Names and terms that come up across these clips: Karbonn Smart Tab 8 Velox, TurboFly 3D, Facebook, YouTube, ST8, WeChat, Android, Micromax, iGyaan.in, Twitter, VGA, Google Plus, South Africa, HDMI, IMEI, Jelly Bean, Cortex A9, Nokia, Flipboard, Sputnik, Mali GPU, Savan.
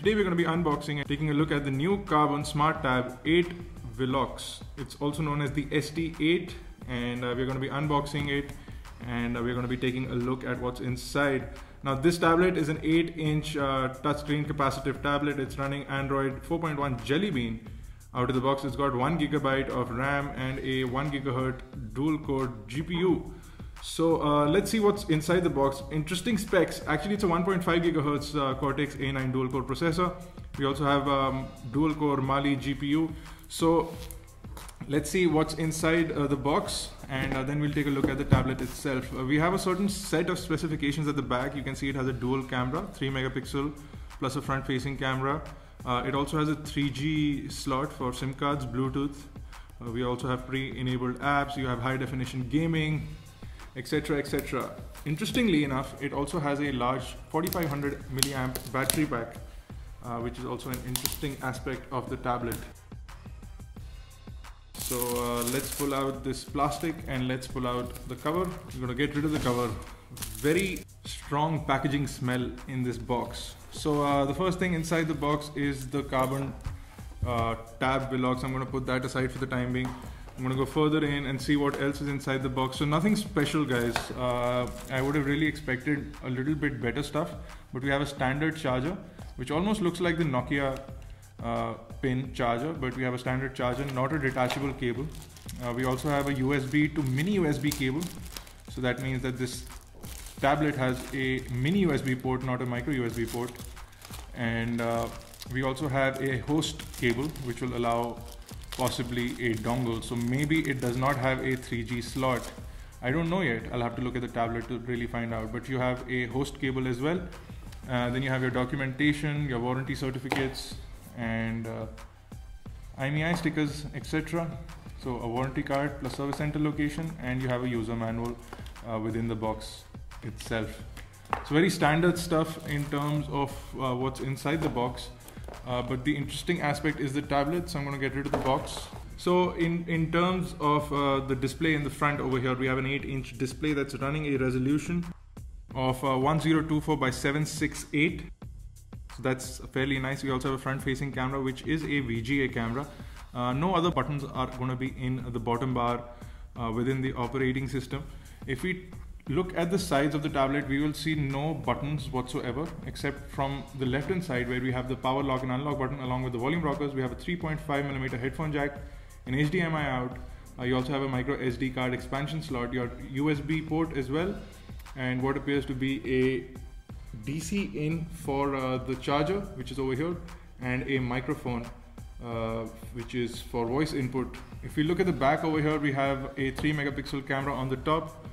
today we're going to be unboxing and taking a look at the new Karbonn Smart Tab 8 Velox. It's also known as the ST8, and we're going to be unboxing it, and we're going to be taking a look at what's inside. Now this tablet is an 8-inch touchscreen capacitive tablet. It's running Android 4.1 Jelly Bean. Out of the box, it's got 1 GB of RAM and a 1 GHz dual-core GPU. So let's see what's inside the box. Interesting specs. Actually, it's a 1.5 GHz Cortex A9 dual-core processor. We also have dual-core Mali GPU. So let's see what's inside the box, and then we'll take a look at the tablet itself. We have a certain set of specifications at the back. You can see it has a dual camera, 3 megapixel plus a front-facing camera. It also has a 3G slot for SIM cards, Bluetooth. We also have pre-enabled apps. You have high-definition gaming, etc., etc. Interestingly enough, it also has a large 4500 mAh battery pack, which is also an interesting aspect of the tablet. So let's pull out this plastic and let's pull out the cover. We're gonna get rid of the cover. Very strong packaging smell in this box. So the first thing inside the box is the Karbonn Tab Velox. I'm going to put that aside for the time being. I'm going to go further in and see what else is inside the box. So nothing special, guys. I would have really expected a little bit better stuff, but we have a standard charger, which almost looks like the Nokia pin charger, but we have a standard charger, not a detachable cable. We also have a USB to mini USB cable. So that means that this tablet has a mini USB port, not a micro USB port. And we also have a host cable, which will allow possibly a dongle. So maybe it does not have a 3G slot. I don't know yet. I'll have to look at the tablet to really find out. But you have a host cable as well. Then you have your documentation, your warranty certificates, and IMEI stickers, etc. So a warranty card plus service center location, and you have a user manual within the box itself. It's very standard stuff in terms of what's inside the box, but the interesting aspect is the tablet, so I'm going to get rid of the box. So in terms of the display in the front over here, we have an 8-inch display that's running a resolution of 1024 by 768. So that's fairly nice. We also have a front-facing camera, which is a VGA camera. No other buttons are going to be in the bottom bar within the operating system. If we look at the sides of the tablet, we will see no buttons whatsoever, except from the left-hand side where we have the power lock and unlock button along with the volume rockers. We have a 3.5mm headphone jack, an HDMI out. You also have a microSD card expansion slot, your USB port as well, and what appears to be a DC in for the charger, which is over here, and a microphone, which is for voice input. If we look at the back over here, we have a 3 megapixel camera on the top.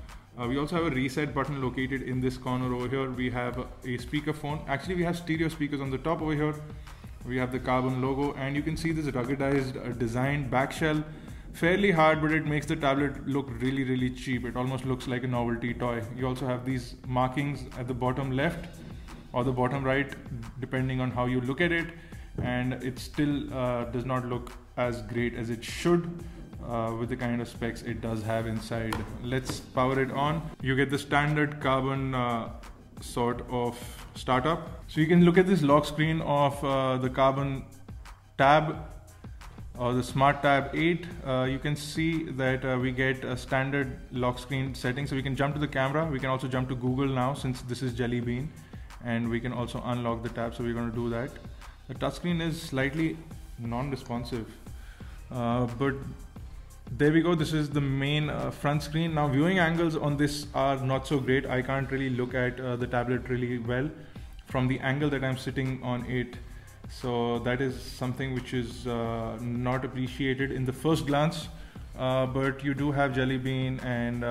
We also have a reset button located in this corner over here. We have a speakerphone. Actually, we have stereo speakers on the top over here. We have the Karbonn logo, and you can see this ruggedized design back shell. Fairly hard, but it makes the tablet look really, really cheap. It almost looks like a novelty toy. You also have these markings at the bottom left or the bottom right, depending on how you look at it. And it still does not look as great as it should. With the kind of specs it does have inside. Let's power it on. You get the standard Karbonn sort of startup. So you can look at this lock screen of the Karbonn Tab or the Smart Tab 8. You can see that we get a standard lock screen setting. So we can jump to the camera. We can also jump to Google now, since this is Jelly Bean, and we can also unlock the tab. So we're going to do that. The touchscreen is slightly non-responsive, but there we go. This is the main front screen. Now viewing angles on this are not so great. I can't really look at the tablet really well from the angle that I'm sitting on it. So that is something which is not appreciated in the first glance, but you do have Jelly Bean, and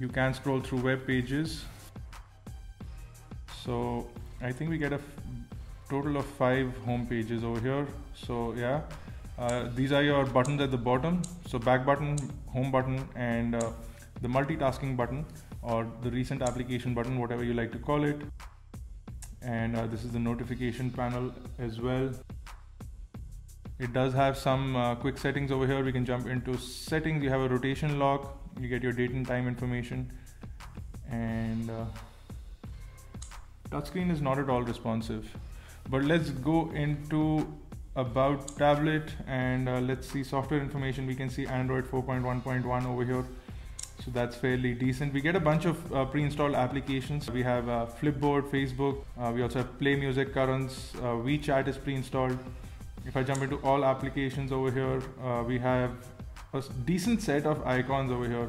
you can scroll through web pages. So I think we get a total of 5 home pages over here. So yeah. These are your buttons at the bottom, so back button, home button, and the multitasking button, or the recent application button, whatever you like to call it. And this is the notification panel as well. It does have some quick settings over here. We can jump into settings. You have a rotation lock, you get your date and time information, and touchscreen is not at all responsive. But let's go into about tablet and let's see software information. We can see Android 4.1.1 over here. So that's fairly decent. We get a bunch of pre-installed applications. We have Flipboard, Facebook. We also have Play Music, Currents. WeChat is pre-installed. If I jump into all applications over here, we have a decent set of icons over here.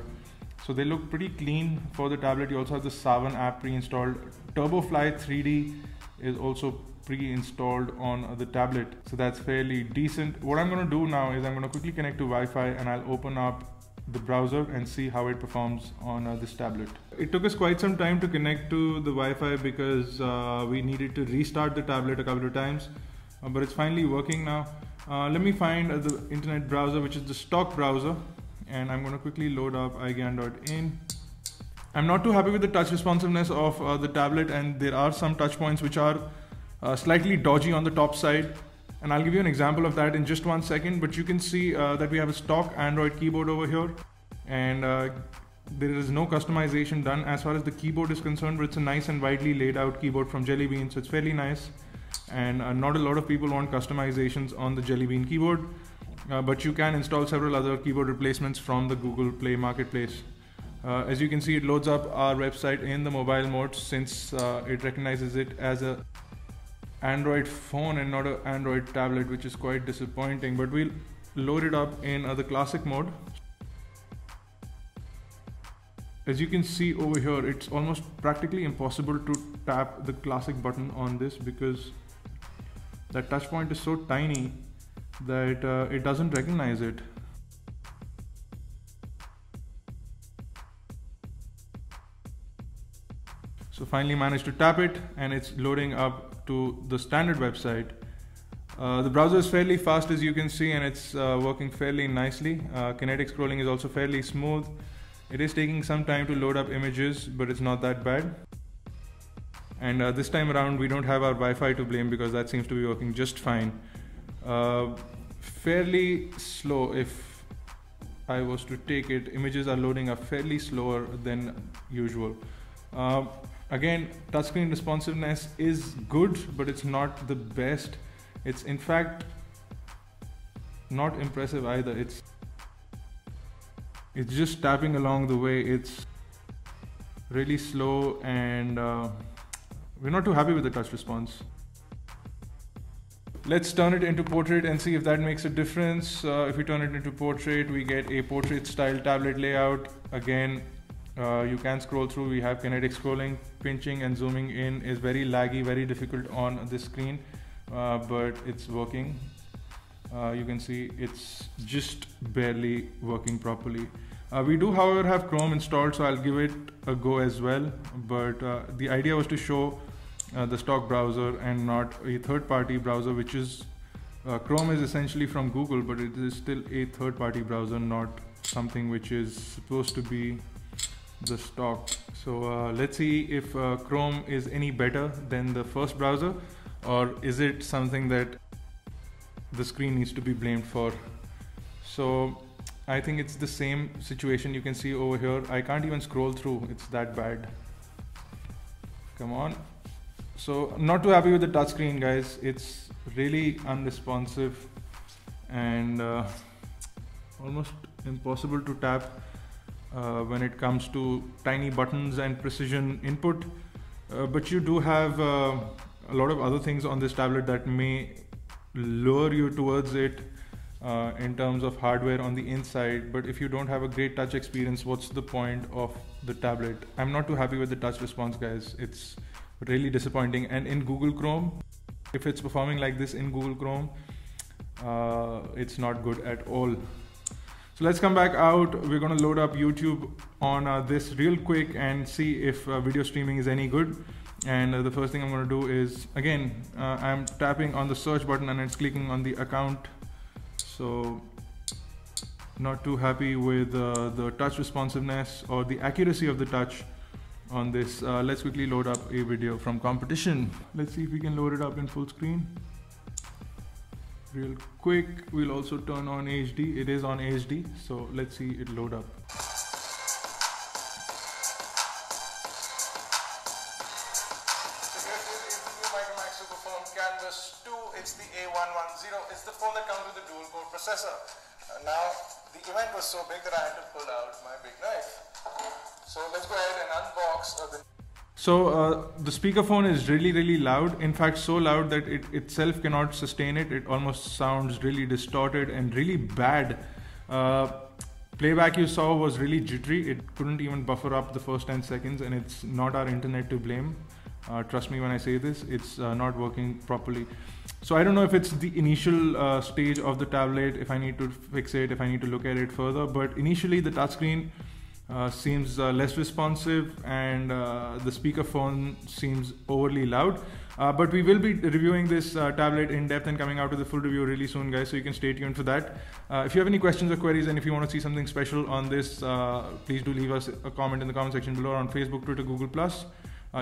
So they look pretty clean for the tablet. You also have the Savan app pre-installed. TurboFly 3D is also pre-installed on the tablet. So that's fairly decent. What I'm going to do now is I'm going to quickly connect to Wi-Fi and I'll open up the browser and see how it performs on this tablet. It took us quite some time to connect to the Wi-Fi because we needed to restart the tablet a couple of times, but it's finally working now. Let me find the internet browser, which is the stock browser, and I'm going to quickly load up iGyaan.in. I'm not too happy with the touch responsiveness of the tablet, and there are some touch points which are slightly dodgy on the top side. And I'll give you an example of that in just 1 second, but you can see that we have a stock Android keyboard over here, and there is no customization done as far as the keyboard is concerned, but it's a nice and widely laid out keyboard from Jelly Bean, so it's fairly nice. And not a lot of people want customizations on the Jelly Bean keyboard, but you can install several other keyboard replacements from the Google Play Marketplace. As you can see, it loads up our website in the mobile mode since it recognizes it as a Android phone and not an Android tablet, which is quite disappointing, but we'll load it up in the classic mode. As you can see over here, it's almost practically impossible to tap the classic button on this because that touch point is so tiny that it doesn't recognize it. So finally managed to tap it, and it's loading up to the standard website. The browser is fairly fast, as you can see, and it's working fairly nicely. Kinetic scrolling is also fairly smooth. It is taking some time to load up images, but it's not that bad. And this time around, we don't have our Wi-Fi to blame because that seems to be working just fine. Fairly slow, if I was to take it. Images are loading up fairly slower than usual. Again, touchscreen responsiveness is good, but it's not the best. It's in fact not impressive either. It's just tapping along the way. It's really slow, and we're not too happy with the touch response. Let's turn it into portrait and see if that makes a difference. If we turn it into portrait, we get a portrait style tablet layout. Again, you can scroll through. We have kinetic scrolling. Pinching and zooming in is very laggy, very difficult on this screen, but it's working. You can see it's just barely working properly. We do, however, have Chrome installed, so I'll give it a go as well, but the idea was to show the stock browser and not a third-party browser, which is Chrome is essentially from Google, but it is still a third-party browser, not something which is supposed to be the stock. So let's see if Chrome is any better than the first browser, or is it something that the screen needs to be blamed for. So I think it's the same situation you can see over here. I can't even scroll through, it's that bad. Come on. So not too happy with the touchscreen, guys. It's really unresponsive and almost impossible to tap when it comes to tiny buttons and precision input. But you do have a lot of other things on this tablet that may lure you towards it in terms of hardware on the inside, but if you don't have a great touch experience, what's the point of the tablet? I'm not too happy with the touch response, guys. It's really disappointing. And in Google Chrome, if it's performing like this in Google Chrome, it's not good at all. So let's come back out. We're going to load up YouTube on this real quick and see if video streaming is any good. And the first thing I'm going to do is, again, I'm tapping on the search button and it's clicking on the account. So not too happy with the touch responsiveness or the accuracy of the touch on this. Let's quickly load up a video from competition. Let's see if we can load it up in full screen. Real quick, we'll also turn on HD. It is on HD, so let's see it load up. Micromax Superphone Canvas is the phone that comes with a dual core processor. Now, the event was so big that I had to pull out my big knife. So let's go ahead and unbox the... So the speakerphone is really loud, in fact so loud that it itself cannot sustain it. It almost sounds really distorted and really bad. Playback you saw was really jittery. It couldn't even buffer up the first 10 seconds and it's not our internet to blame. Trust me when I say this, it's not working properly. So I don't know if it's the initial stage of the tablet, if I need to fix it, if I need to look at it further, but initially the touchscreen seems less responsive and the speakerphone seems overly loud. But we will be reviewing this tablet in depth and coming out with a full review really soon, guys, so you can stay tuned for that. If you have any questions or queries and if you want to see something special on this, please do leave us a comment in the comment section below on Facebook, Twitter, Google Plus.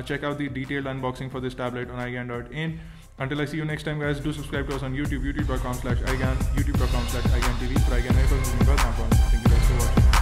Check out the detailed unboxing for this tablet on iGyaan.in. Until I see you next time, guys, do subscribe to us on YouTube, youtube.com/iGyaan, youtube.com/iGyaantv. Thank you guys for watching.